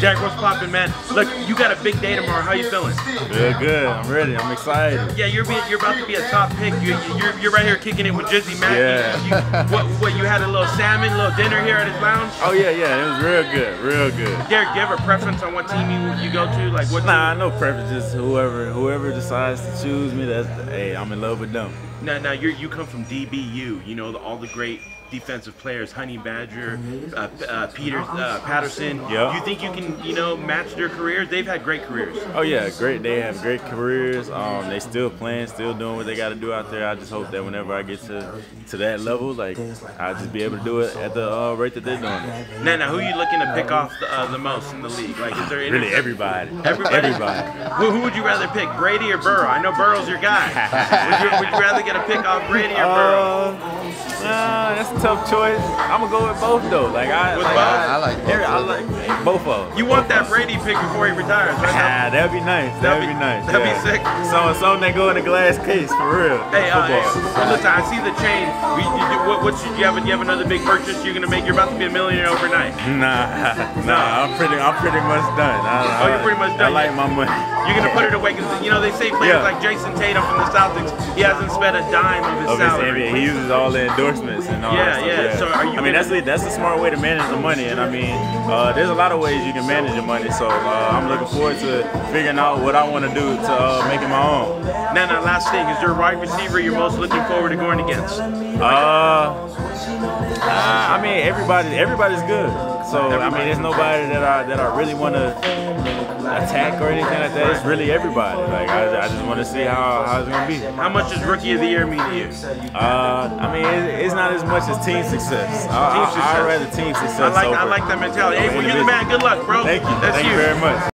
Jack, what's poppin', man? Look, you got a big day tomorrow. How you feeling? Feel good. I'm ready. I'm excited. Yeah, you're about to be a top pick. You're right here kicking it with Jizzy Mackie. Yeah. You had a little salmon, little dinner here at his lounge? Oh yeah. It was real good, real good. Derek, do you have a preference on what team you go to? Like what? Nah, no preference. Just whoever decides to choose me. Hey, I'm in love with them. Now you come from DBU. You know all the great defensive players, Honey Badger, Patterson. Yeah. Do you think you can, match their careers? They've had great careers. Oh yeah, great. They have great careers. They still playing, still doing what they got to do out there. I just hope that whenever I get to that level, like I'll just be able to do it at the rate that they're doing it. Now, who are you looking to pick off the most in the league? Like, is there any? Really, everybody. Everybody. Who would you rather pick, Brady or Burrow? I know Burrow's your guy. would you rather get a pick off Brady or Burrow? That's a tough choice. I'm gonna go with both though. I like both of them. You want that Brady pick before he retires, right? Nah, that'd be nice. That'd be sick. So they go in a glass case for real. Hey, listen, I see the chain. Do you have another big purchase you're gonna make? You're about to be a millionaire overnight. Nah. I'm pretty much done. You're pretty much done. I like my money. You're gonna put it away because they say players like Jason Tatum from the Celtics, he hasn't spent a dime of his salary. His NBA. He uses all the endorsements and all that stuff. Yeah. So that's a smart way to manage the money, and there's a lot of ways you can manage your money. So I'm looking forward to figuring out what I want to do to make it my own. Now, last thing, is there a wide receiver you're most looking forward to going against? Everybody's good. So there's nobody that I really want to attack or anything like that. It's really everybody. Like I just want to see how it's gonna be. How much does Rookie of the Year mean to you? It's not as much as team success. I'd rather team success. I like that mentality. Hey, you're the man. Good luck, bro. Thank you. Thank you very much.